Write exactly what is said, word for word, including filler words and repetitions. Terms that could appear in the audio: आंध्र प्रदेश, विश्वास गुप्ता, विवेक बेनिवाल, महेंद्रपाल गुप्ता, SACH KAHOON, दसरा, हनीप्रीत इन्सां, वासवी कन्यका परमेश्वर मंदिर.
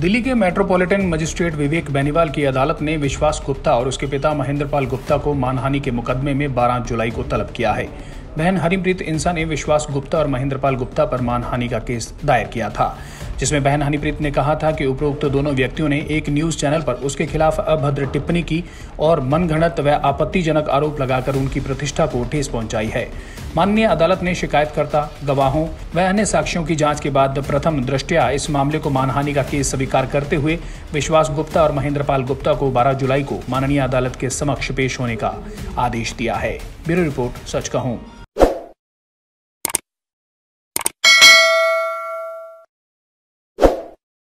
दिल्ली के metropolitan magistrate विवेक बेनिवाल की अदालत ने विश्वास गुप्ता और उसके पिता महेंद्रपाल गुप्ता को मानहानि के मुकदमे में बारह जुलाई को तलब किया है। बहन हनीप्रीत इन्सां ने विश्वास गुप्ता और महेंद्रपाल गुप्ता पर मानहानि का केस दायर किया था, जिसमें बहन हनीप्रीत ने कहा था कि उपरोक्त दोनों व्यक्तियों ने एक न्यूज़ चैनल पर उसके खिलाफ अभद्र टिप्पणी की और मनगढ़ंत व आपत्तिजनक आरोप लगाकर उनकी प्रतिष्ठा को ठेस पहुंचाई है। माननीय अदालत ने शिकायतकर्ता, गवाहों व अन्य साक्ष्यों की जांच के बाद प्रथम दृष्टया इस मामले को मानहानि का केस स्वीकार करते हुए विश्वास गुप्ता और महेंद्रपाल गुप्ता को बारह जुलाई को माननीय अदालत के समक्ष पेश होने का आदेश दिया है। ब्यूरो रिपोर्ट, सच कहूं।